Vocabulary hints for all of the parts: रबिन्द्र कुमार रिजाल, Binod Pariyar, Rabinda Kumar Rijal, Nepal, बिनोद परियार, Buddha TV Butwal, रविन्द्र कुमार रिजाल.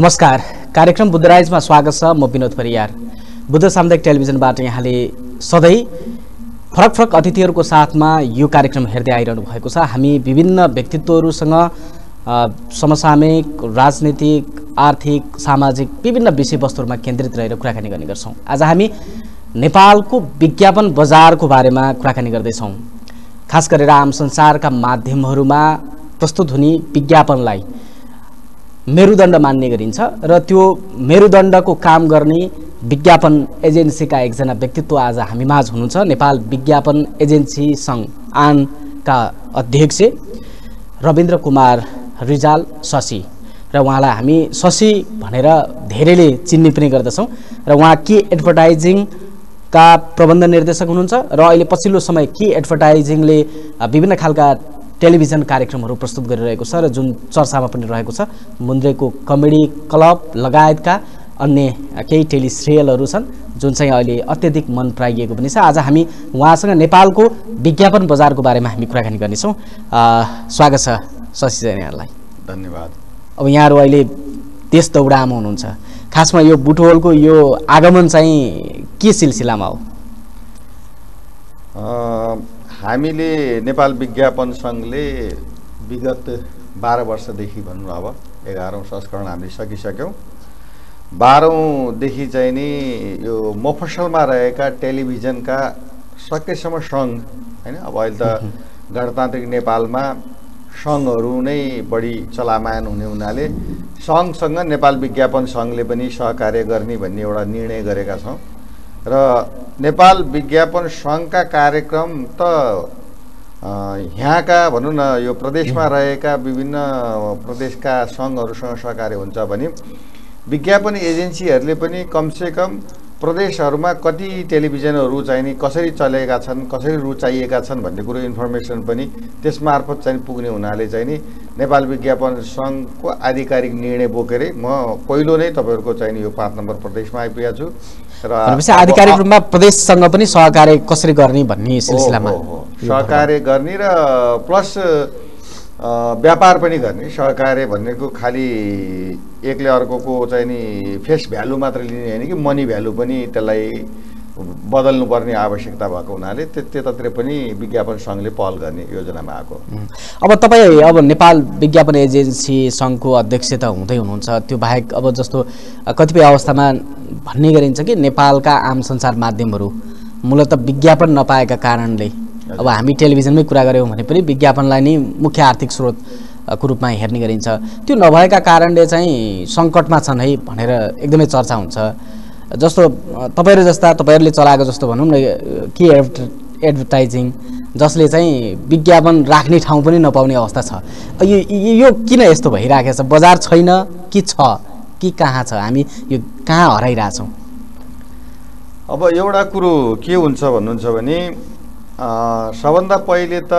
नमस्कार, कार्यक्रम बुद्धराइजमा स्वागत छ। म बिनोद परियार। बुद्ध सामुदायिक टेलिभिजनबाट यहाँले सधैँ फरक फरक अतिथिहरूको साथमा यो कार्यक्रम हेर्दै आइरहनु भएको छ। हामी विभिन्न व्यक्तित्वहरूसँग समसामयिक, राजनीतिक, आर्थिक, सामाजिक विभिन्न विषयवस्तुहरूमा केन्द्रित रहेर कुराकानी गर्ने गर्छौं। आज हामी नेपालको विज्ञापन बजारको बारेमा कुराकानी गर्दै छौं। खास गरेर आम संसारका माध्यमहरूमा प्रस्तुत हुने विज्ञापनलाई मेरुदण्ड मान्ने गरिन्छ र त्यो मेरुदण्डको काम गर्ने विज्ञापन एजेन्सीका एकजना व्यक्तित्व आज हामी माझ हुनुहुन्छ। नेपाल विज्ञापन एजेन्सी संघ आनका अध्यक्ष रबिन्द्र कुमार रिजाल शशी, र उहाँलाई हामी शशी भनेर धेरैले चिन्ने पनि गर्दछौँ। र उहाँ के एडभर्टाइजिङका प्रबन्ध निर्देशक हुनुहुन्छ र अहिले पछिल्लो समय के एडभर्टाइजिङले विभिन्न खालका टेलिभिजन कार्यक्रमहरू प्रस्तुत गरिरहेको छ र जुन चर्चामा पनि रहेको छ। मुन्द्रेको कमेडी क्लब लगायतका अन्य केही टेली सिरियलहरू छन् जुन चाहिँ अहिले अत्यधिक मन पराइएको पनि छ। आज हामी उहाँसँग नेपालको विज्ञापन बजारको बारेमा हामी कुराकानी गर्नेछौँ। स्वागत छ शशीजी, यहाँलाई धन्यवाद। अब यहाँहरू अहिले देश दौडामा हुनुहुन्छ, खासमा यो बुटवलको यो आगमन चाहिँ के सिलसिलामा हो? हामीले नेपाल विज्ञापन सङ्घले विगत 12 वर्षदेखि भनौँ, अब 11औं संस्करण हामीले सकिसक्यौँ। 12औँदेखि चाहिँ नि यो मफसलमा रहेका टेलिभिजनका सकेसम्म सङ्घ, होइन, अब अहिले त गणतान्त्रिक नेपालमा सङ्घहरू नै बढी चलायमान हुने हुनाले सङ्घसँग नेपाल विज्ञापन सङ्घले पनि सहकार्य गर्ने भन्ने एउटा निर्णय गरेका छौँ। र नेपाल विज्ञापन सङ्घका कार्यक्रम त यहाँका भनौँ न यो प्रदेशमा रहेका विभिन्न प्रदेशका सङ्घहरूसँग सहकार्य हुन्छ भने विज्ञापन एजेन्सीहरूले पनि कमसेकम प्रदेशहरूमा कति टेलिभिजनहरू चाहिँ नि कसरी चलेका छन्, कसरी रुचाइएका छन् भन्ने कुरो इन्फर्मेसन पनि त्यसमार्फत चाहिँ पुग्ने हुनाले चाहिँ नि नेपाल विज्ञापन सङ्घको आधिकारिक निर्णय बोकेरै म पहिलो नै तपाईँहरूको चाहिँ नि यो 5 नम्बर प्रदेशमा आइपुगेको छु। र आधिकारिक रूपमा प्रदेशसँग पनि सहकार्य कसरी गर्ने भन्ने सिलसिलामा सहकार्य गर्ने र प्लस व्यापार पनि गर्ने। सहकार्य भनेको खालि एकले अर्कोको चाहिँ नि फेस भ्यालु मात्र लिने होइन कि मनी भ्यालु पनि त्यसलाई बदल्नुपर्ने आवश्यकता भएको हुनाले त्यतातिर पनि विज्ञापन सङ्घले पहल गर्ने योजनामा आएको। अब तपाईँ अब नेपाल विज्ञापन एजेन्सी सङ्घको अध्यक्ष त हुँदै हुनुहुन्छ, त्यो बाहेक अब जस्तो कतिपय अवस्थामा भन्ने गरिन्छ कि नेपालका आम सञ्चार माध्यमहरू मूलत विज्ञापन नपाएका कारणले अब हामी टेलिभिजनमै कुरा गऱ्यौँ भने पनि विज्ञापनलाई नै मुख्य आर्थिक स्रोतको रूपमा हेर्ने गरिन्छ, त्यो नभएका कारणले चाहिँ सङ्कटमा छन् है भनेर एकदमै चर्चा हुन्छ। जस्तो तपाईँहरूले चलाएको जस्तो भनौँ न के एडभर्टाइजिङ जसले चाहिँ विज्ञापन राख्ने ठाउँ पनि नपाउने अवस्था छ, यो किन यस्तो भइराखेको छ? बजार छैन कि छ कि कहाँ छ? हामी यो कहाँ हराइरहेछौँ? अब एउटा कुरो के हुन्छ भन्नुहुन्छ भने सबभन्दा पहिले त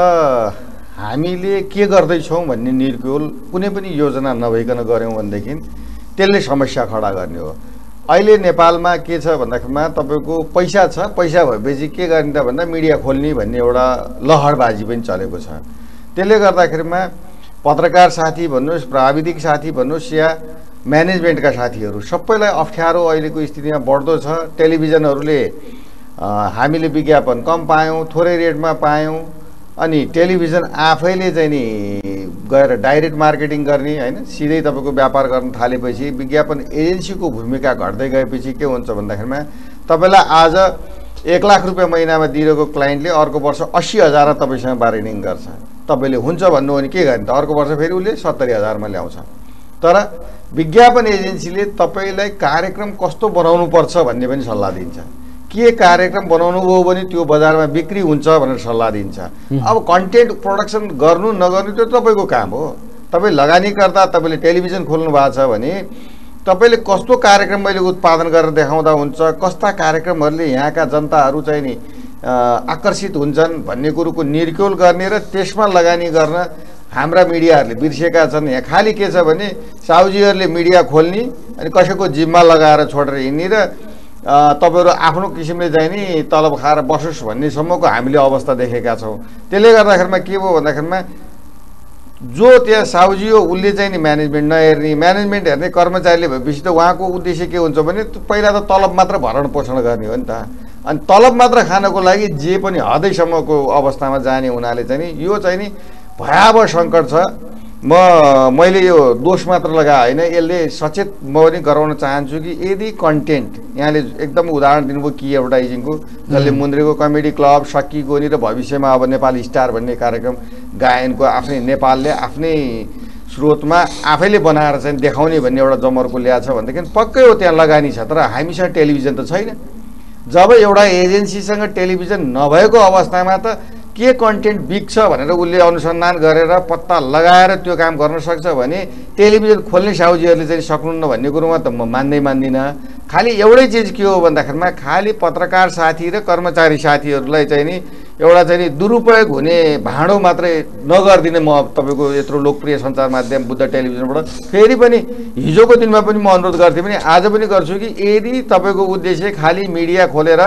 हामीले के गर्दैछौँ भन्ने निर्कुल कुनै पनि योजना नभइकन गऱ्यौँ भनेदेखि त्यसले समस्या खडा गर्ने हो। अहिले नेपालमा के छ भन्दाखेरिमा तपाईँको पैसा छ, पैसा भएपछि के गर्ने त भन्दा मिडिया खोल्ने भन्ने एउटा लहरबाजी पनि चलेको छ। त्यसले गर्दाखेरिमा पत्रकार साथी भन्नुहोस्, प्राविधिक साथी भन्नुहोस् या म्यानेजमेन्टका साथीहरू सबैलाई अप्ठ्यारो अहिलेको स्थितिमा बढ्दो छ। टेलिभिजनहरूले हामीले विज्ञापन कम पायौँ, थोरै रेटमा पायौँ, अनि टेलिभिजन आफैले चाहिँ नि गएर डाइरेक्ट मार्केटिङ गर्ने, होइन, सिधै तपाईँको व्यापार गर्न थालेपछि विज्ञापन एजेन्सीको भूमिका घट्दै गएपछि के हुन्छ भन्दाखेरिमा तपाईँलाई आज 1 लाख रुपियाँ महिनामा दिइरहेको क्लाइन्टले अर्को वर्ष 80,000 तपाईँसँग बार्गेनिङ गर्छ। तपाईँले हुन्छ भन्नु हो भने के गर्ने त? अर्को वर्ष फेरि उसले 70,000मा ल्याउँछ। तर विज्ञापन एजेन्सीले तपाईँलाई कार्यक्रम कस्तो बनाउनुपर्छ भन्ने पनि सल्लाह दिन्छ। के कार्यक्रम बनाउनु हो भने त्यो बजारमा बिक्री हुन्छ भनेर सल्लाह दिन्छ। अब कन्टेन्ट प्रोडक्सन गर्नु नगर्नु त्यो तपाईँको काम हो। तपाईँ लगानीकर्ता, तपाईँले टेलिभिजन खोल्नु भएको छ भने तपाईँले कस्तो कार्यक्रम मैले उत्पादन गरेर देखाउँदा हुन्छ, कस्ता कार्यक्रमहरूले यहाँका जनताहरू चाहिँ नि आकर्षित हुन्छन् भन्ने कुरोको निर्क्योल गर्ने र त्यसमा लगानी गर्न हाम्रा मिडियाहरूले बिर्सेका छन्। यहाँ खालि के छ भने साउजीहरूले मिडिया खोल्ने अनि कसैको जिम्मा लगाएर छोडेर हिँड्ने र तपाईँहरू आफ्नो किसिमले चाहिँ नि तलब खाएर बसोस् भन्नेसम्मको हामीले अवस्था देखेका छौँ। त्यसले गर्दाखेरिमा के भयो भन्दाखेरिमा जो त्यहाँ साउजी हो उसले चाहिँ नि म्यानेजमेन्ट नहेर्ने, म्यानेजमेन्ट हेर्ने कर्मचारीले भएपछि त उहाँको उद्देश्य के हुन्छ भने पहिला त तलब मात्र भरण पोषण गर्ने हो नि त। अनि तलब मात्र खानको लागि जे पनि हदैसम्मको अवस्थामा जाने हुनाले चाहिँ नि यो चाहिँ नि भयावह सङ्कट छ। मैले यो दोष मात्र लगाए हैन, यसले सचेत म पनि गराउन चाहन्छु कि यदि कन्टेन्ट यहाँले एकदम उदाहरण दिनुभयो कि एडभर्टाइजिङको, जसले मुन्द्रेको कमेडी क्लब, सकी गोनी र भविष्यमा अब नेपाल स्टार भन्ने कार्यक्रम गायनको आफ्नै नेपालले आफ्नै स्रोतमा आफैले बनाएर चाहिँ देखाउने भन्ने एउटा जमर्को ल्याछ भनेदेखि पक्कै हो त्यहाँ लगानी छ। तर हामीसँग टेलिभिजन त छैन। जब एउटा एजेन्सीसँग टेलिभिजन नभएको अवस्थामा त के कन्टेन्ट बिक्छ भनेर उसले अनुसन्धान गरेर पत्ता लगाएर त्यो काम गर्न सक्छ भने टेलिभिजन खोल्ने साउजीहरूले चाहिँ सक्नुहुन्न भन्ने कुरोमा त म मान्दिनँ। खालि एउटै चिज के हो भन्दाखेरिमा खालि पत्रकार साथी र कर्मचारी साथीहरूलाई चाहिँ नि एउटा चाहिँ नि दुरुपयोग हुने भाँडो मात्रै नगरिदिने। म तपाईको यत्रो लोकप्रिय सञ्चार माध्यम बुद्ध टेलिभिजनबाट फेरि पनि हिजोको दिनमा पनि म अनुरोध गर्थे पनि आज पनि गर्छु कि यदि तपाईको उद्देश्य खालि मिडिया खोलेर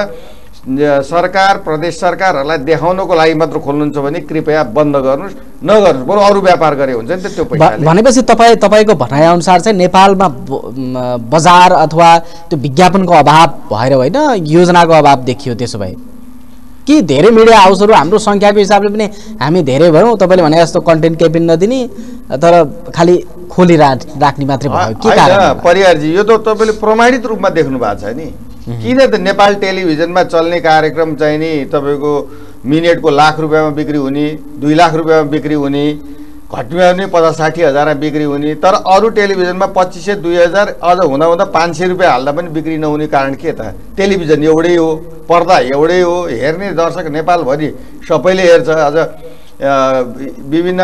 सरकार प्रदेश सरकारहरूलाई देखाउनको लागि मात्र खोल्नुहुन्छ भने कृपया बन्द गर्नुहोस्, नगर्नुहोस्, बरु अरू व्यापार गरे हुन्छ नि त त्यो पैसाले। भनेपछि तपाईँको भनाइअनुसार चाहिँ नेपालमा बजार अथवा त्यो विज्ञापनको अभाव भएर होइन, योजनाको अभाव देखियो। त्यसो भए कि धेरै मिडिया हाउसहरू हाम्रो सङ्ख्याको हिसाबले पनि हामी धेरै भयौँ। तपाईँले भने जस्तो कन्टेन्ट केही पनि नदिने तर खालि खोली राख्ने मात्रै भयो के कारण? परियारजी यो त तपाईँले प्रमाणित रूपमा देख्नु भएको छ नि। किन त नेपाल टेलिभिजनमा चल्ने कार्यक्रम चाहिँ नि तपाईँको मिनेटको लाख रुपियाँमा बिक्री हुने, 2 लाख रुपियाँमा बिक्री हुने, घटमा पनि 50-60 हजारमा बिक्री हुने, तर अरू टेलिभिजनमा 2500, 2000 अझ हुँदा 500 रुपियाँ हाल्दा पनि बिक्री नहुने कारण के त? टेलिभिजन एउटै हो, पर्दा एउटै हो, हेर्ने दर्शक नेपालभरि सबैले हेर्छ। अझ विभिन्न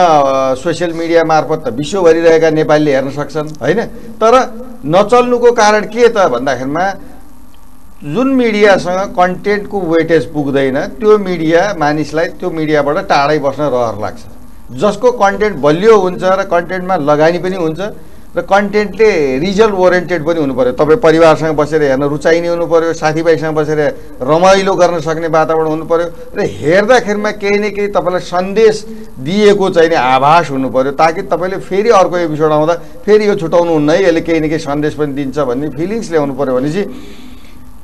सोसियल मिडिया मार्फत त विश्वभरि रहेका नेपालीले हेर्न सक्छन् होइन। तर नचल्नुको कारण के त भन्दाखेरिमा जुन मिडियासँग कन्टेन्टको वेटेज पुग्दैन त्यो मिडिया मानिसलाई त्यो मिडियाबाट टाढै बस्न रहर लाग्छ। जसको कन्टेन्ट बलियो हुन्छ र कन्टेन्टमा लगानी पनि हुन्छ र कन्टेन्टले रिजल्ट ओरिएन्टेड पनि हुनुपर्यो। तपाईँ परिवारसँग बसेर हेर्न रुचाइने हुनुपर्यो, साथीभाइसँग बसेर रमाइलो गर्न सक्ने वातावरण हुनुपर्यो र हेर्दाखेरिमा केही न केही तपाईँलाई सन्देश दिएको चाहिँ नि आभास हुनुपर्यो, ताकि तपाईँले फेरि अर्को एपिसोड आउँदा फेरि यो छुटाउनुहुन्न है, यसले केही न केही सन्देश पनि दिन्छ भन्ने फिलिङ्स ल्याउनु पऱ्यो। भनेपछि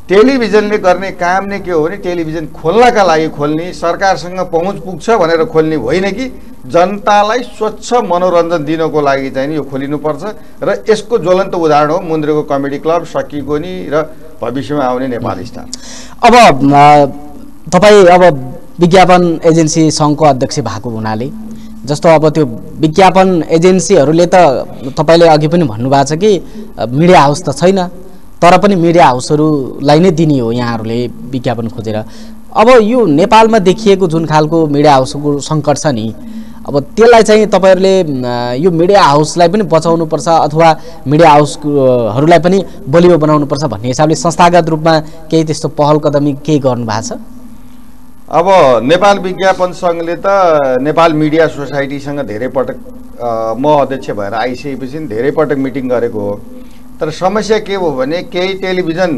टेलिभिजनले गर्ने काम नै के हो भने टेलिभिजन खोल्नका लागि खोल्ने, सरकारसँग पहुँच पुग्छ भनेर खोल्ने होइन कि जनतालाई स्वच्छ मनोरञ्जन दिनको लागि चाहिँ यो खोलिनुपर्छ। र यसको ज्वलन्त उदाहरण हो मुन्द्रेको कमेडी क्लब, सकी गोनी र भविष्यमा आउने नेपाल स्टार। अब तपाईँ अब विज्ञापन एजेन्सी सङ्घको अध्यक्ष भएको हुनाले जस्तो अब त्यो विज्ञापन एजेन्सीहरूले त तपाईँले अघि पनि भन्नुभएको छ कि मिडिया हाउस त छैन, तर पनि मिडिया हाउसहरूलाई नै दिने हो यहाँहरूले विज्ञापन खोजेर। अब यो नेपालमा देखिएको जुन खालको मिडिया हाउसको सङ्कट छ नि, अब त्यसलाई चाहिँ तपाईँहरूले यो मिडिया हाउसलाई पनि बचाउनुपर्छ अथवा मिडिया हाउसहरूलाई पनि बलियो बनाउनुपर्छ भन्ने हिसाबले संस्थागत रूपमा केही त्यस्तो पहल कदमी केही गर्नु भएको छ? अब नेपाल विज्ञापन सङ्घले त नेपाल मिडिया सोसाइटीसँग धेरै पटक म अध्यक्ष भएर आइसकेपछि धेरै पटक मिटिङ गरेको हो। तर समस्या के हो भने केही टेलिभिजन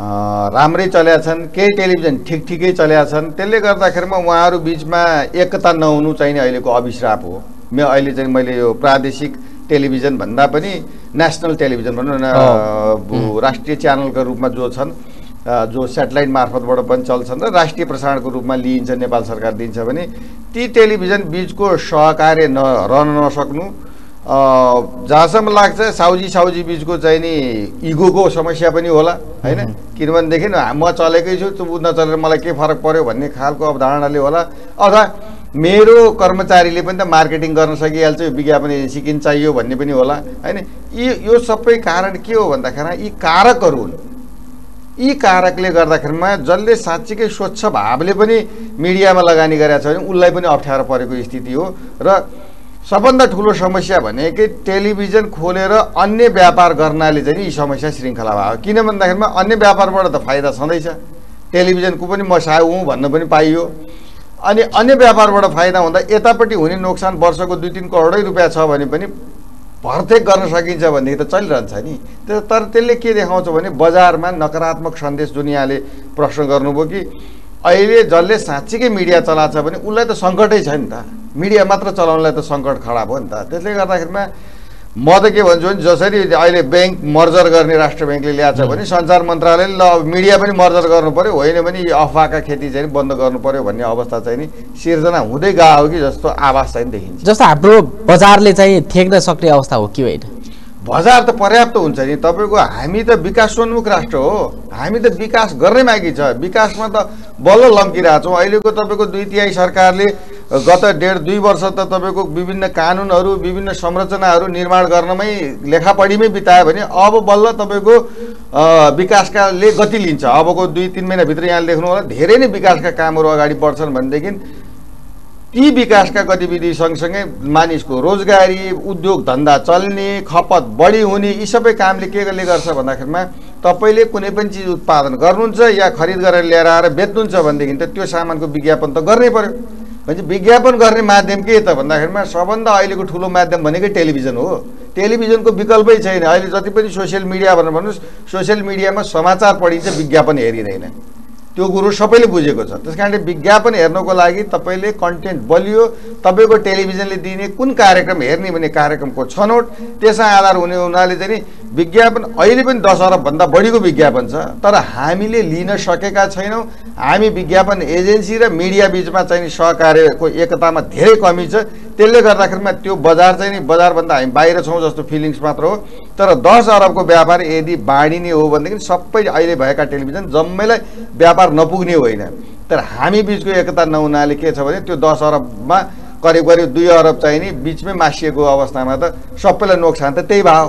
राम्रै चलेका छन्, केही टेलिभिजन ठिकठिकै चलेका छन्। त्यसले गर्दाखेरिमा उहाँहरू बिचमा एकता नहुनु चाहिँ अहिलेको अभिश्राप हो। अहिले चाहिँ मैले यो प्रादेशिक टेलिभिजन भन्दा पनि नेसनल टेलिभिजन भनौँ न, राष्ट्रिय च्यानलको रूपमा जो छन्, जो सेटेलाइट मार्फतबाट पनि चल्छन् र राष्ट्रिय प्रसारणको रूपमा लिइन्छ नेपाल सरकार दिन्छ भने ती टेलिभिजन बिचको सहकार्य रहन नसक्नु। जहाँसम्म लाग्छ साउजी बिचको चाहिँ नि इगोको समस्या पनि होला होइन, किनभनेदेखि म चलेकै छु त्यो नचलेर मलाई के फरक पर्यो भन्ने खालको अवधारणाले होला। अथवा मेरो कर्मचारीले पनि त मार्केटिङ गर्न सकिहाल्छ, विज्ञापन एजेन्सी किन चाहियो भन्ने पनि होला होइन। यो सबै कारण के हो भन्दाखेरि यी कारकहरू हुन्। यी कारकले गर्दाखेरिमा जसले साँच्चीकै स्वच्छ भावले पनि मिडियामा लगानी गरेको छ भने उसलाई पनि अप्ठ्यारो परेको स्थिति हो। र सबभन्दा ठुलो समस्या भनेकै टेलिभिजन खोलेर अन्य व्यापार गर्नाले चाहिँ यी समस्या श्रृङ्खला भयो। किन भन्दाखेरिमा अन्य व्यापारबाट त फाइदा छँदैछ, टेलिभिजनको पनि म साहु हुँ भन्न पनि पाइयो। अनि अन्य व्यापारबाट फाइदा हुँदा यतापट्टि हुने नोक्सान वर्षको 2-3 करोडै रुपियाँ छ भने पनि भर्तेक गर्न सकिन्छ भनेदेखि त चलिरहन्छ नि। तर त्यसले के देखाउँछ भने बजारमा नकारात्मक सन्देश। जुन यहाँले प्रश्न गर्नुभयो कि अहिले जसले साँच्चीकै मिडिया चलाएको छ भने उसलाई त सङ्कटै छ नि त। मीडिया मात्र चलाउनलाई त संकट खडा भयो नि त। त्यसले गर्दाखेरिमा म त के भन्छु भने जसरी अहिले बैंक मर्जर गर्ने राष्ट्र बैंकले ल्याछ भने संचार मन्त्रालयले ल मिडिया पनि मर्जर गर्नु पर्यो, होइन भने यो अफवाहका खेती चाहिँ बन्द गर्नु पर्यो भन्ने अवस्था चाहिँ नि सिर्जना हुँदै गएको हो कि जस्तो आभास चाहिँ देखिन्छ। जस्तो हाम्रो बजारले चाहिँ ठेक्न सक्ने अवस्था हो कि होइन? बजार त पर्याप्त हुन्छ नि तपाईको। हामी त विकासोन्मुख राष्ट्र हो, हामी त विकास गर्ने मागी छ, विकासमा त बल्ल लम्किरा छौं। अहिलेको तपाईको दुई तिहाई सरकारले गत डेढ़ दुई वर्ष त तपाईको विभिन्न कानूनहरु विभिन्न संरचनाहरु निर्माण गर्नमै लेखापढीमै बितायो भने अब बल्ल तपाईको विकासकाले गति लिन्छ। अबको दुई तीन महिना भित्र यहाँ लेख्नु होला धेरै नै विकासका कामहरु अगाडि बढ्छन् भनेदेखि यी विकासका गतिविधि सँगसँगै मानिसको रोजगारी उद्योग धन्दा चल्ने खपत बढी हुने यी सबै कामले केले गर्छ भन्दाखेरिमा तपाईले कुनै पनि चीज उत्पादन गर्नुहुन्छ या खरिद गरेर ल्याएर आएर बेच्नुहुन्छ भनेदेखि त त्यो सामानको विज्ञापन त गर्नै पर्यो। भने विज्ञापन गर्ने माध्यम के त भन्दाखेरिमा सबभन्दा अहिलेको ठूलो माध्यम भनेकै टेलिभिजन हो। टेलिभिजनको विकल्पै छैन। अहिले जति पनि सोशल मिडिया भनेर भन्नुस्, सोशल मिडियामा समाचार पढिन्छ, विज्ञापन हेरिदैन। त्यो गुरु सबैले बुझेको छ। त्यसकारणले विज्ञापन हेर्नको लागि तपाईले कन्टेन्ट बलियो तपाईको टेलिभिजनले दिने कुन कार्यक्रम हेर्ने भन्ने कार्यक्रमको छनोट त्यसमा आधार हुने हुनाले चाहिँ विज्ञापन अहिले पनि 10 अरब भन्दा बढीको विज्ञापन छ, तर हामीले लिन सकेका छैनौं। हामी विज्ञापन एजेन्सी र मिडिया बीचमा चाहिँ सहकार्यको एकतामा धेरै कमी छ। त्यसले गर्दाखेरिमा त्यो बजार चाहिँ नि बजार भन्दा हामी बाहिर छौं जस्तो फिलिङ्स मात्र हो। तर 10 अरबको व्यापार यदि बाढिने हो भनेदेखि सबै अहिले भएका टेलिभिजन जम्मैलाई व्यापार नपुग्ने होइन। तर हामी बीचको एकता नहुनाले के छ भने त्यो 10 अरबमा करिब करिब 2 अरब चाहिँ नि बीचमै मासिएको अवस्थामा त सबैलाई नोक्सान त त्यही भयो।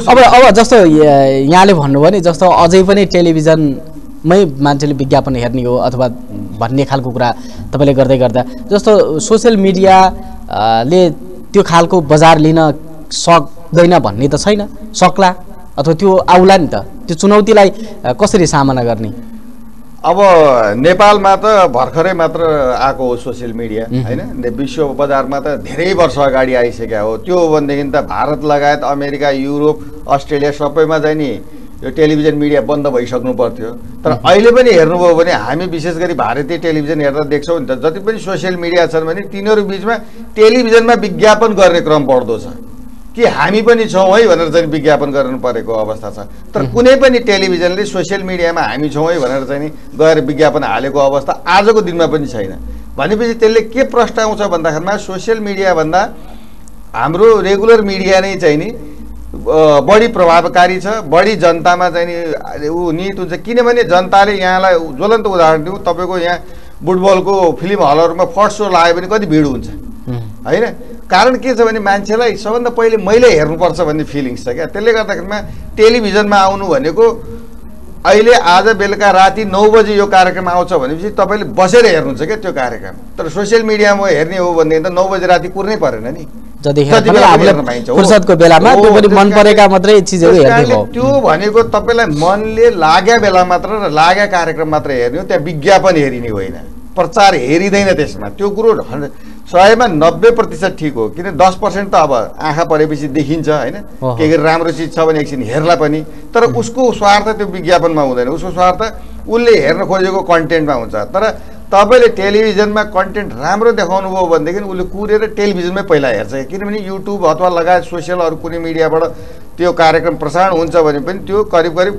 अब जस्तो यहाँले भन्नुभयो नि जस्तो अझै पनि टेलिभिजनमै मान्छेले विज्ञापन हेर्ने हो अथवा भन्ने खालको कुरा तपाईले गर्दै गर्दा जस्तो सोशल मिडियाले त्यो खालको बजार लिन सक्दैन भन्ने त छैन, सक्ला अथवा त्यो आउला नि त। त्यो चुनौतीलाई कसरी सामना गर्ने? अब नेपालमा त भर्खरै मात्र आएको हो सोशल मिडिया, हैन? विश्व बजारमा त धेरै वर्ष अगाडि आइसक्या हो। त्यो भनेदेखि त भारत लगायत अमेरिका युरोप अस्ट्रेलिया सबैमा चाहिँ नि यो टेलिभिजन मिडिया बन्द भइसक्नु पर्थ्यो। तर अहिले पनि हेर्नुभयो भने हामी विशेष गरी भारतीय टेलिभिजन हेर्दा देख्छौं नि त जति पनि सोशल मिडिया छन् भने तिनीहरु बीचमा टेलिभिजनमा विज्ञापन गर्ने क्रम बढ्दो छ कि हामी पनि छौं है भनेर चाहिँ विज्ञापन गर्नु परेको अवस्था छ। तर कुनै पनि टेलिभिजनले सोशल मिडियामा हामी छौं है भनेर चाहिँ नि गएर विज्ञापन हालेको अवस्था आजको दिनमा पनि छैन। भनेपछि त्यसले के प्रश्न आउँछ भन्दाखेरिमा सोशल मिडिया भन्दा हाम्रो रेगुलर मिडिया नै चाहिँ नि बढी प्रभावकारी छ, बढी जनतामा चाहिँ नि उ निहित हुन्छ। किनभने जनताले यहाँलाई ज्वलन्त उदाहरण दिउँ, तपाईको यहाँ फुटबलको फिल्म हलहरुमा फर्स्ट शो लाग्यो भने कति भिड हुन्छ, हैन? कारण के छ भने मान्छेलाई सबभन्दा पहिले मैले हेर्नुपर्छ भन्ने फिलिङ्स छ क्या। त्यसले गर्दाखेरिमा टेलिभिजनमा आउनु भनेको अहिले आज बेलुका राति 9 बजे यो कार्यक्रम आउँछ भनेपछि तपाईले बसेर हेर्नुहुन्छ क्या त्यो कार्यक्रम। तर सोशल मिडियामा हेर्ने हो भनेदेखि त 9 बजे राति कुर्नै परेन नि। फुर्सदको बेलामा त्यो पनि मन परेका मात्रै चीजहरु हेर्ने हो। त्यो भनेको तपाईलाई मनले लाग्या बेला मात्र र लाग्या कार्यक्रम मात्र हेर्ने हो, त्यहाँ विज्ञापन हेरिने होइन, प्रचार हेरिदैन। त्यसमा त्यो कुरो 100% ठीक हो। किन 10% त अब आँखा परेपछि देखिन्छ, हैन? के गरी राम्रो चीज छ भने एकछिन हेर्ला पनि, तर उसको स्वार्थ त्यो विज्ञापनमा हुँदैन। उसको स्वार्थ उले हेर्न खोजेको कन्टेन्टमा हुन्छ। तर तपाईले टेलिभिजनमा कन्टेन्ट राम्रो देखाउनु भयो भनेदेखि उले कुरेर टेलिभिजनमै पहिला हेर्छ। किनभने युट्युब अथवा लगायत सोशल अरु कुनै मिडियाबाट त्यो कार्यक्रम प्रसारण हुन्छ भने पनि त्यो करिब करिब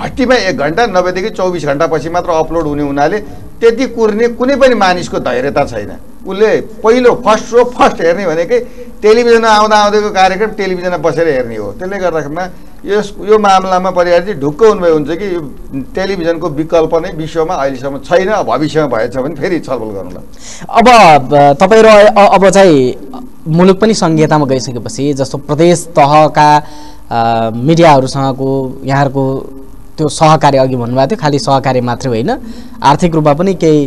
घट्टीमा 1 घण्टा नभएदेखि 24 घण्टा पछि मात्र अपलोड हुने हुनाले त्यति कुर्ने कुनै पनि मानिसको धैर्यता छैन। उले पहिलो फर्स्ट शो फर्स्ट हेर्ने भनेकै टेलिभिजनमा आउँदा आउँदैको कार्यक्रम टेलिभिजनमा बसेर हेर्ने हो। त्यसले गर्दाखेरिमा यो मामलामा परिहारजी ढुक्क हुनुभयो हुन्छ कि यो टेलिभिजनको विकल्प नै विश्वमा अहिलेसम्म छैन, भविष्यमा भएछ भने फेरि छलफल गरौँला। अब तपाईं अब चाहिँ मुलुक पनि संघीयतामा गइसकेपछि जस्तो प्रदेश तहका मिडियाहरुसँगको यहाँहरुको त्यो सहकार्य अघि भन्नुभएको थियो खाली सहकार्य मात्र होइन आर्थिक रूपमा पनि केही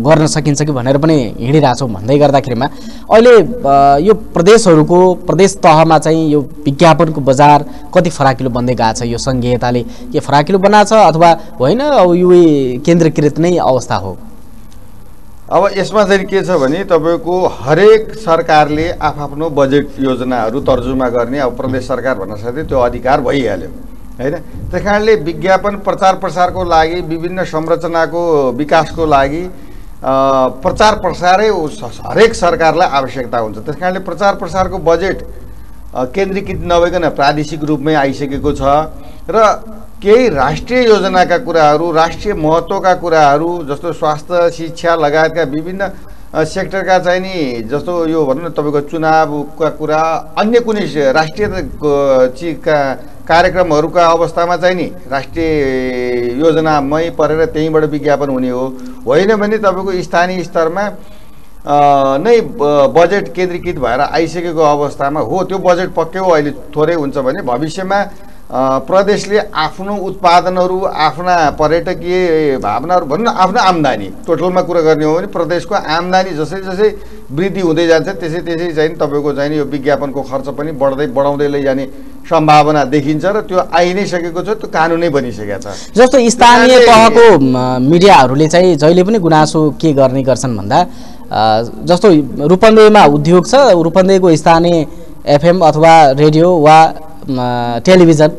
गर्न सकिन्छ कि भनेर पनि हिँडिरहेछौँ भन्दै गर्दाखेरिमा अहिले यो प्रदेशहरुको प्रदेश तहमा चाहिँ यो विज्ञापनको बजार कति फराकिलो बन्दै गएको छ? यो संघीयताले के फराकिलो बनाछ अथवा होइन यो केन्द्रीकृत नै अवस्था हो? अब यसमा चाहिँ के छ भने तपाईको हरेक सरकारले आफ्नो बजेट योजनाहरु तर्जुमा गर्ने अब प्रदेश सरकार भन्न सक्दै त्यो अधिकार भइहाल्यो, हैन? त्यसकारणले विज्ञापन प्रचार प्रसारको लागि विभिन्न संरचनाको विकासको लागि प्रचार प्रसारै हरेक सरकारलाई आवश्यकता हुन्छ। त्यसकारणले प्रचार प्रसारको बजेट केन्द्रीकृत नभइकन प्रादेशिक रूपमै आइसकेको छ र केही राष्ट्रिय योजनाका कुराहरू, राष्ट्रिय महत्त्वका कुराहरू जस्तो स्वास्थ्य, शिक्षा लगायतका विभिन्न सेक्टरका चाहिँ नि जस्तो यो भन्नु न तपाईको चुनावका कुरा, अन्य कुनै राष्ट्रिय चिजका कार्यक्रमहरूका अवस्थामा चाहिँ नि राष्ट्रिय योजनामै परेर त्यहीबाट विज्ञापन हुने होइन भने तपाईको स्थानीय स्तरमा नै बजेट केन्द्रीकृत भएर आइसकेको अवस्थामा हो। त्यो बजेट पक्कै हो अहिले थोरै हुन्छ भने भविष्यमा प्रदेशले आफ्नो उत्पादनहरू, आफ्ना पर्यटकीय भावनाहरू, भन्नु आफ्नो आम्दानी टोटलमा कुरा गर्ने हो भने प्रदेशको आम्दानी जसरी जसरी वृद्धि हुँदै जान्छ त्यसै त्यसै चाहिँ तपाईको चाहिँ यो विज्ञापनको खर्च पनि बढाउँदै लैजाने सम्भावना देखिन्छ र त्यो आइ नै सकेको छ, त्यो कानुनै बनिसकेको छ। जस्तो स्थानीय तहको मिडियाहरूले चाहिँ जहिले पनि गुनासो के गर्ने गर्छन् भन्दा जस्तो रूपन्देहीमा उद्योग छ, रूपन्देहीको स्थानीय एफएम अथवा रेडियो वा टेलिभिजन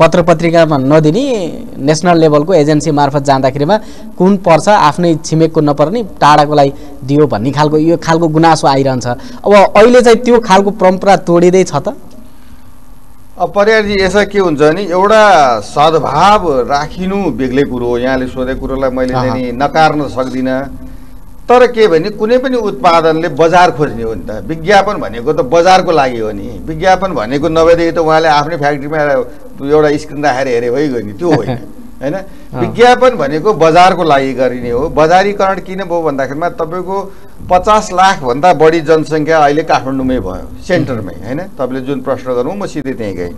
पत्र पत्रिकामा नदिने नेसनल लेभलको एजेन्सी मार्फत जाँदाखेरिमा कुन पर्छ आफ्नै छिमेकको नपर्ने टाढाको लागि दियो भन्ने खालको यो खालको गुनासो आइरहन्छ। अब अहिले चाहिँ त्यो खालको परम्परा तोडिँदै छ त। अब परियारजी यसो के हुन्छ भने एउटा सद्भाव राखिनु बेग्लै कुरो हो, यहाँले सोधे कुरोलाई मैले चाहिँ नकार्न सक्दिनँ, तर के भने कुनै पनि उत्पादनले बजार खोज्ने हो नि त। विज्ञापन भनेको त बजारको लागि हो नि, विज्ञापन भनेको नभएदेखि त उहाँले आफ्नै फ्याक्ट्रीमा एउटा स्क्रिन राखेर हेरे भइगयो नि, त्यो होइन होइन। विज्ञापन भनेको बजारको लागि गरिने हो। बजारीकरण किन भयो भन्दाखेरिमा तपाईँको 50 लाखभन्दा बढी जनसङ्ख्या अहिले काठमाडौँमै भयो, सेन्टरमै होइन। तपाईँले जुन प्रश्न गर्नु म सिधै त्यहीँ गएँ।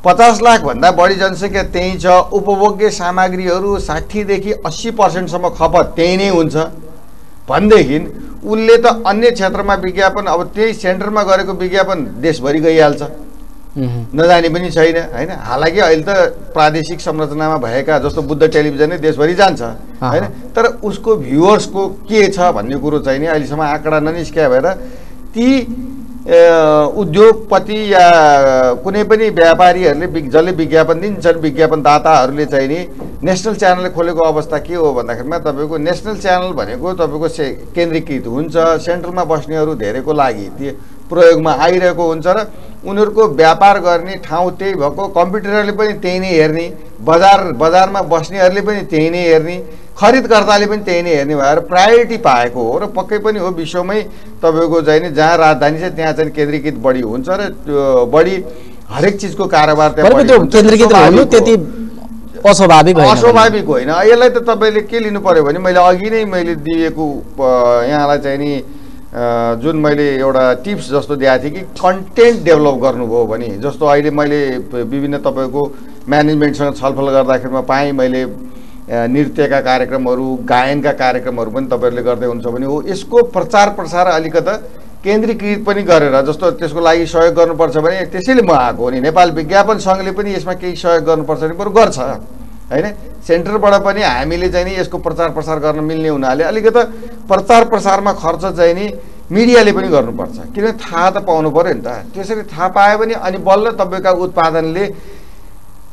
50 लाखभन्दा बढी जनसङ्ख्या त्यहीँ छ। उपभोग्य सामग्रीहरू 60 देखि 80% खपत त्यहीँ नै हुन्छ भनेदेखि उसले त अन्य क्षेत्रमा विज्ञापन, अब त्यही सेन्टरमा गरेको विज्ञापन देशभरि गइहाल्छ, नजाने पनि छैन होइन। हालाकि अहिले त प्रादेशिक संरचनामा भएका जस्तो बुद्ध टेलिभिजन नै देशभरि जान्छ होइन, तर उसको भ्युअर्सको के छ भन्ने कुरो चाहिँ नि अहिलेसम्म आँकडा ननिस्किया भएर ती उद्योगपति या कुनै पनि व्यापारीहरूले जसले विज्ञापन दिन्छन्, विज्ञापनदाताहरूले चाहिँ नि नेसनल च्यानल खोलेको अवस्था के हो भन्दाखेरिमा तपाईँको नेसनल च्यानल भनेको तपाईँको केन्द्रीकृत हुन्छ, सेन्ट्रलमा बस्नेहरू धेरैको लागि त्यो प्रयोगमा आइरहेको हुन्छ र उनीहरूको व्यापार गर्ने ठाउँ त्यही भएको, कम्प्युटरहरूले पनि त्यही नै हेर्ने, बजारमा बस्नेहरूले पनि त्यही नै हेर्ने, खरिदकर्ताले पनि त्यही नै हेर्ने भएर प्रायोरिटी पाएको हो। र पक्कै पनि हो विश्वमै तपाईँको चाहिँ नि जहाँ राजधानी छ त्यहाँ चाहिँ केन्द्रीकृत बढी हुन्छ र बढी हरेक चिजको कारोबार त्यहाँ केन्द्रीकृत हुनु त्यति अस्वाभाविक होइन। यसलाई त तपाईँले के लिनु पर्यो भने मैले अघि नै मैले दिएको यहाँलाई चाहिँ नि जुन मैले एउटा टिप्स जस्तो दिएको थिएँ कि कन्टेन्ट डेभलप गर्नुभयो भने, जस्तो अहिले मैले विभिन्न तपाईँको म्यानेजमेन्टसँग छलफल गर्दाखेरिमा पाएँ, मैले नृत्यका कार्यक्रमहरू, गायनका कार्यक्रमहरू पनि तपाईँहरूले गर्दै हुन्छ भने हो। यसको प्रचार प्रसार अलिकता केन्द्रीकृत पनि गरेर जस्तो त्यसको लागि सहयोग गर्नुपर्छ भने त्यसैले म आएको हो नि। नेपाल विज्ञापन सङ्घले पनि यसमा केही सहयोग गर्नुपर्छ भने बरु गर्छ होइन। सेन्टरबाट पनि हामीले चाहिँ नि यसको प्रचार प्रसार गर्न मिल्ने हुनाले अलिकता प्रचार प्रसारमा खर्च चाहिँ नि मिडियाले पनि गर्नुपर्छ, किनभने थाहा त पाउनु पऱ्यो नि त। त्यसरी थाहा पायो भने अनि बल्ल तपाईँका उत्पादनले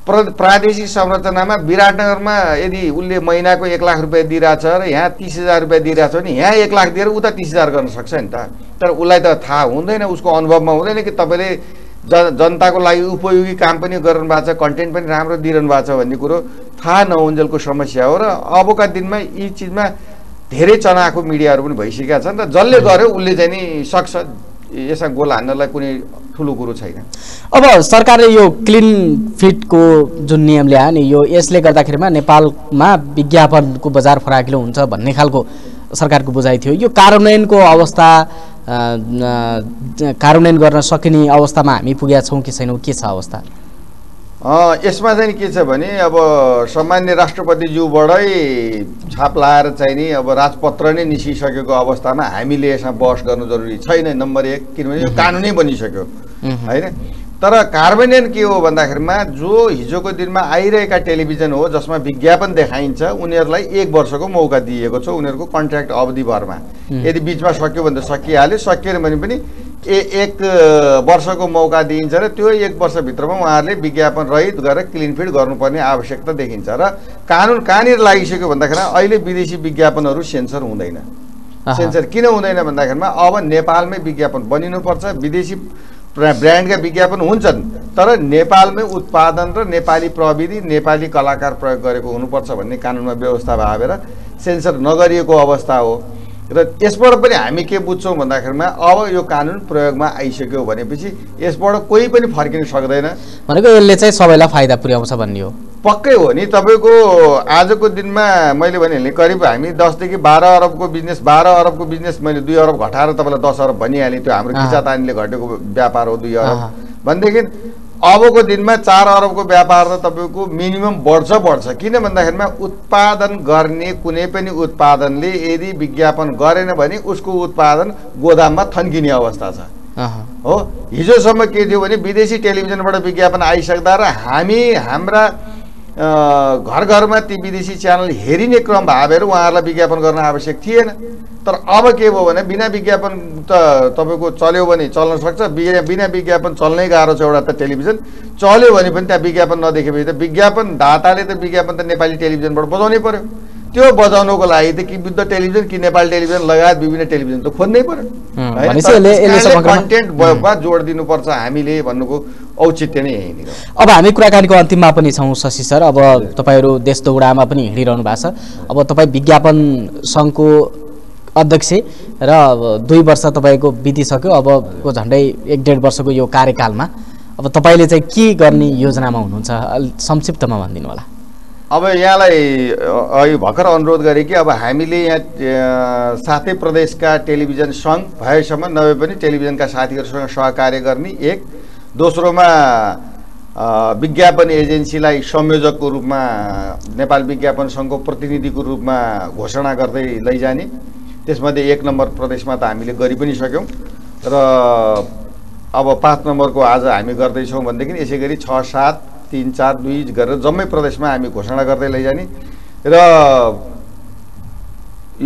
प्रादेशिक संरचनामा विराटनगरमा यदि उसले महिनाको 1 लाख रुपियाँ दिइरहेछ र यहाँ 30,000 रुपियाँ दिइरहेछ भने यहाँ 1 लाख दिएर उता 30,000 गर्न सक्छ नि त। तर उसलाई त थाहा हुँदैन, उसको अनुभवमा हुँदैन कि तपाईँले जनताको लागि उपयोगी काम पनि गरिरहनु भएको छ, कन्टेन्ट पनि राम्रो दिइरहनु भएको छ भन्ने कुरो थाहा नहुन्जेलको समस्या हो। र अबका दिनमा यी चिजमा धेरै चनाको मिडियाहरू पनि भइसकेका छन् र जसले गर्यो उसले चाहिँ नि सक्छ, यसमा गोल हान्नलाई कुनै ठुलो कुरो छैन। अब सरकारले यो क्लिन फिटको जुन नियम ल्यायो नि, यो यसले गर्दाखेरिमा नेपालमा विज्ञापनको बजार फराकिलो हुन्छ भन्ने खालको सरकारको बुझाइ थियो। यो कार्यान्वयनको अवस्था, कार्यान्वयन गर्न सकिने अवस्थामा हामी पुगेका छौँ कि छैनौँ, के छ अवस्था? यसमा चाहिँ के छ भने अब सामान्य राष्ट्रपतिज्यूबाटै छाप लाएर चाहिँ नि अब राजपत्र नै निस्किसकेको अवस्थामा हामीले यसमा बहस गर्नु जरुरी छैन, नम्बर 1, किनभने यो कानुनै बनिसक्यो होइन। तर कार्यान्वयन के हो भन्दाखेरिमा जो हिजोको दिनमा आइरहेका टेलिभिजन हो जसमा विज्ञापन देखाइन्छ उनीहरूलाई 1 वर्षको मौका दिएको छ उनीहरूको कन्ट्र्याक्ट अवधिभरमा। यदि बिचमा सक्यो भने त सकिहाल्यो, सकिएन भने पनि एक वर्ष को मौका दीन्छ र त्यो एक वर्ष भित्रमा उहाँहरूले विज्ञापन रहित गरेर क्लिन फिड गर्नुपर्ने आवश्यकता देखिन्छ र कानून कहाँनिर लागिसक्यो भन्दाखेरि अहिले विदेशी विज्ञापनहरू सेन्सर हुँदैन। सेन्सर किन हुँदैन भन्दाखेरिमा अब नेपालमै विज्ञापन बनिनुपर्छ। विदेशी ब्रान्डका विज्ञापन हुन्छन् तर नेपालमै उत्पादन र नेपाली प्रविधि नेपाली कलाकार प्रयोग गरेको हुनुपर्छ भन्ने कानुनमा व्यवस्था भएर सेन्सर नगरिएको अवस्था हो। र यसबाट पनि हामी के बुझ्छौं भन्दाखेरिमा अब यो कानुन प्रयोगमा आइसक्यो भनेपछि यसबाट कोही पनि फर्किन सक्दैन भनेको यसले चाहिँ सबैलाई फाइदा पुर्याउँछ भन्ने हो। पक्कै हो नि। तपाईको आजको दिनमा मैले भने करिब हामी 10 देखि 12 अरबको बिजनेस 12 अरबको बिजनेस मैले 2 अरब घटाएर तपाईलाई 10 अरब भनिहालेँ। त्यो हाम्रो खिचातानीले घटेको व्यापार हो 2 अरब भन्देखि अबको दिनमा 4 अरबको व्यापार त तपाईको मिनिमम बढ्छ। किन भन्दाखेरिमा उत्पादन गर्ने कुनै पनि उत्पादनले यदि विज्ञापन गरेन भने उसको उत्पादन गोदाममा थन्किने अवस्था छ हो। हिजोसम्म के थियो भने विदेशी टेलिभिजनबाट विज्ञापन आइसक्दा र हामी हाम्रा घर घरमा ती विदेशी च्यानल हेरिने क्रम भावेर उहाँहरूलाई विज्ञापन गर्न आवश्यक थिएन। तर अब के भयो भने बिना विज्ञापन त तपाईको चल्यो भने चल्न सक्छ। बिना विज्ञापन चल्नै गाह्रो छ। एउटा त टेलिभिजन चल्यो भने पनि त्यहाँ विज्ञापन नदेखेपछि त विज्ञापन दाताले त विज्ञापन त नेपाली टेलिभिजनबाट बजाउनै पर्यो। त्यो बजाउनको लागि त कि विद्युत टेलिभिजन कि नेपाली टेलिभिजन लगायत विभिन्न टेलिभिजन त खोज्नै पर्यो। कन्टेन्ट बयोमा जोड दिनुपर्छ हामीले भन्नुको औचित्य नै यही हो। अब हामी कुराकानीको अन्तिममा पनि छौं शशि सर। अब तपाईहरु देश दौडामा पनि हिँडिरहनु भएको छ। अब तपाई विज्ञापन संघको अध्यक्ष र 2 वर्ष तपाईको बितिसक्यो। अबको झन्डै 1-1.5 वर्षको यो कार्यकालमा अब तपाईले चाहिँ के गर्ने योजनामा हुनुहुन्छ संक्षिप्तमा भनिदिनु होला। अब यहाँलाई यो भर्खर अनुरोध गरे कि अब हामीले यहाँ साथै प्रदेशका टेलिभिजन संघ भएसम्म नभए पनि टेलिभिजनका साथीहरुसँग सहकार्य गर्ने एक। दोस्रोमा विज्ञापन एजेन्सीलाई संयोजकको रूपमा नेपाल विज्ञापन संघको प्रतिनिधिको रूपमा घोषणा गर्दै लैजाने। त्यसमध्ये 1 नम्बर प्रदेशमा त हामीले गरि पनि सक्यौं र अब 5 नम्बरको आज हामी गर्दै छौं भन्देखि यसैगरी 6, 7, 3, 4, 2 गरेर जम्मै प्रदेशमा हामी घोषणा गर्दै लैजाने। र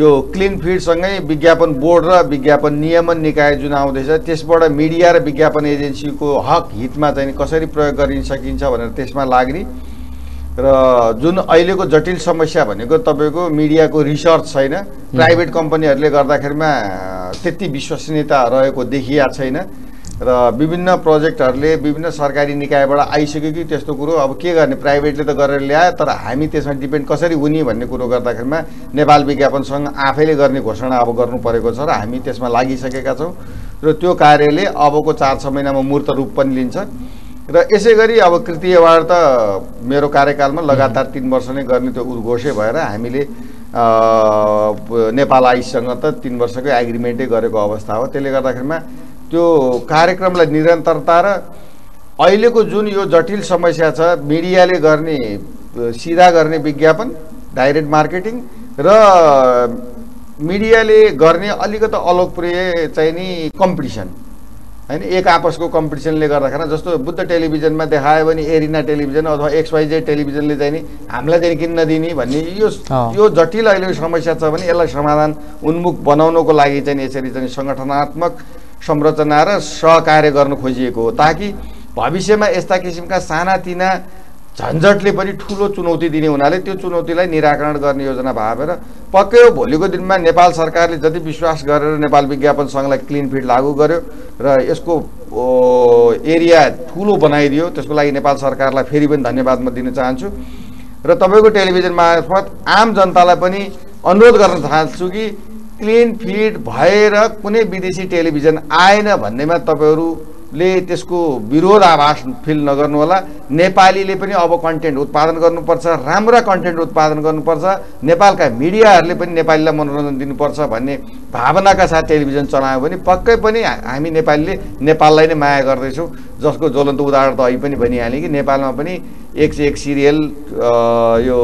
यो क्लिन फिडसँगै विज्ञापन बोर्ड र विज्ञापन नियमन निकाय जुन आउँदैछ त्यसबाट मिडिया र विज्ञापन एजेन्सीको हक हितमा चाहिँ कसरी प्रयोग गरिन सकिन्छ भनेर त्यसमा लाग्ने। र जुन अहिलेको जटिल समस्या भनेको तपाईको मिडियाको रिसर्च छैन। प्राइभेट कम्पनीहरूले गर्दाखेरिमा त्यति विश्वसनीयता रहेको देखिया छैन र विभिन्न प्रोजेक्टहरूले विभिन्न सरकारी निकायबाट आइसक्यो कि त्यस्तो कुरो अब के गर्ने। प्राइभेटले त गरेर ल्यायो तर हामी त्यसमा डिपेन्ड कसरी हुने भन्ने कुरो गर्दाखेरिमा नेपाल विज्ञापन संघ आफैले गर्ने घोषणा अब गर्नु परेको छ र हामी त्यसमा लागिसकेका छौँ र त्यो कार्यले अबको 4-6 महिनामा मूर्त रूप पनि लिन्छ। र यसैगरी अब कृति अवार्ड त मेरो कार्यकालमा लगातार 3 वर्ष नै गर्ने त्यो उद्घोषै भएर हामीले नेपाल आइसँग त 3 वर्षकै एग्रिमेन्टै गरेको अवस्था हो। त्यसले गर्दाखेरिमा त्यो कार्यक्रमलाई निरन्तरता र अहिलेको जुन यो जटिल समस्या छ मिडियाले गर्ने सिधा गर्ने विज्ञापन डाइरेक्ट मार्केटिङ र मिडियाले गर्ने अलिकति अलोकप्रिय चाहिँ नि कम्पिटिसन हैन। एक आपसको कम्पिटिसनले गर्दाखेरि जस्तो बुद्ध टेलिभिजनमा देखायो भने एरिना टेलिभिजन अथवा XYZ टेलिभिजनले चाहिँ नि हामीलाई चाहिँ किन नदिने भन्ने यो जटिल अहिलेको समस्या छ भने यसलाई समाधान उन्मुख बनाउनको लागि चाहिँ यसरी चाहिँ संगठनात्मक संरचना र सहकार्य गर्न खोजिएको हो ताकि भविष्यमा यस्ता किसिमका सानातिना झन्झटले पनि ठूलो चुनौती दिने हुनाले त्यो चुनौतीलाई निराकरण गर्ने योजना भएर पक्कै हो भोलिको दिनमा नेपाल सरकारले जति विश्वास गरेर नेपाल विज्ञापन संघलाई क्लिन फिड लागू गर्यो र यसको एरिया ठूलो बनाइदियो त्यसको लागि नेपाल सरकारलाई फेरि पनि धन्यवाद म दिन चाहन्छु। र तपाईको टेलिभिजन मार्फत आम जनतालाई पनि अनुरोध गर्न चाहन्छु कि क्लिन फिड भएर कुनै विदेशी टेलिभिजन आएन भन्नेमा तपाईहरुले त्यसको विरोधाभास फिल नगर्नु होला। नेपालीले पनि अब कन्टेन्ट उत्पादन गर्नुपर्छ, राम्रा कन्टेन्ट उत्पादन गर्नुपर्छ। नेपालका मिडियाहरूले पनि नेपालीलाई मनोरञ्जन दिनुपर्छ भन्ने भावनाका साथ टेलिभिजन चलायो भने पक्कै पनि हामी नेपालीले नेपाललाई नै माया गर्दैछौँ। जसको ज्वलन्त उदाहरण त अहिले पनि भनिहालेँ कि नेपालमा पनि 1 से 1 सिरियल यो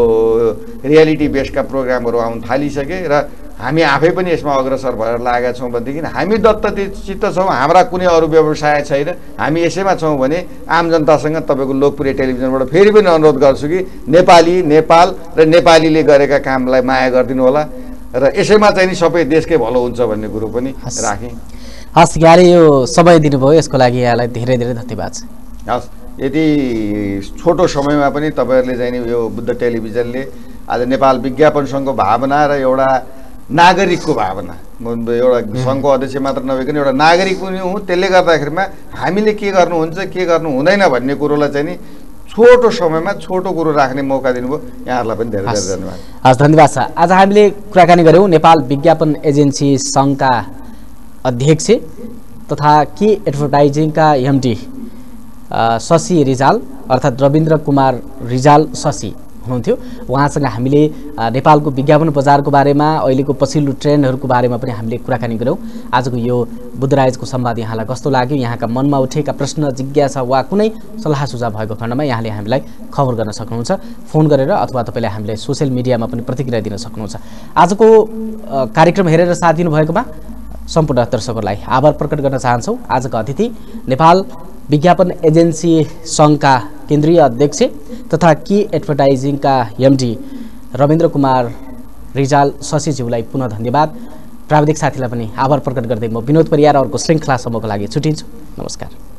रियालिटी बेस्डका प्रोग्रामहरू आउन थालिसके र हामी आफै पनि यसमा अग्रसर भएर लागेका छौँ भनेदेखि हामी दत्तचित्त छौँ। हाम्रा कुनै अरू व्यवसाय छैन। हामी यसैमा छौँ भने आम जनतासँग तपाईको लोकप्रिय टेलिभिजनबाट फेरि पनि अनुरोध गर्छु कि नेपाली नेपाल र नेपालीले गरेका कामलाई माया गरिदिनु होला र यसैमा चाहिँ नि सबै देशकै भलो हुन्छ भन्ने कुरो पनि राखेँ। हस् यार यो समय दिनुभयो यसको लागि यहाँलाई धेरै धेरै धन्यवाद छ। हस् यति छोटो समयमा पनि तपाईहरुले चाहिँ यो बुद्ध टेलिभिजनले आज नेपाल विज्ञापन संघको भावना र एउटा नागरिकको भावना एउटा संघको अध्यक्ष मात्र नभएको एउटा नागरिक पनि हुँ, त्यसले गर्दाखेरिमा हामीले के गर्नुहुन्छ के गर्नु हुँदैन भन्ने कुरोलाई चाहिँ नि छोटो समयमा छोटो कुरो राख्ने मौका दिनुभयो, यहाँहरुलाई पनि धेरै धेरै धन्यवाद। हस् धन्यवाद छ। आज हामीले कुराकानी गर्यौं नेपाल विज्ञापन एजेन्सी संघका अध्यक्ष तथा के एडभर्टाइजिंग का एमडी शशि रिजाल अर्थात रविन्द्र कुमार रिजाल शशि हुनुहुन्थ्यो। उहाँसँग हामीले नेपालको विज्ञापन बजारको बारेमा अहिलेको पछिल्लो ट्रेन्डहरुको बारेमा पनि हामीले कुराकानी गर्यौं। आजको यो बुद्धराजको संवाद यहाँलाई कस्तो लाग्यो, यहाँका मनमा उठेका प्रश्न जिज्ञासा वा कुनै सल्लाह सुझाव भएको खण्डमा यहाँले हामीलाई खबर गर्न सक्नुहुन्छ, फोन गरेर अथवा तपाईले हामीलाई सोशल मिडियामा पनि प्रतिक्रिया दिन सक्नुहुन्छ। आजको कार्यक्रम हेरेर साथ दिनुभएकोमा सम्पूर्ण दर्शकहरुलाई आभार प्रकट गर्न चाहन्छौं। आजका अतिथि नेपाल विज्ञापन एजेन्सी संघका केन्द्रीय अध्यक्ष तथा के एडभर्टाइजिंग का एमडी रविन्द्र कुमार रिजाल शशीज्यूलाई पुनः धन्यवाद। प्राविधिक साथीलाई पनि आभार प्रकट गर्दै म विनोद परियार अर्को श्रृंखलासम्मको लागि छुटिन्छु। नमस्कार।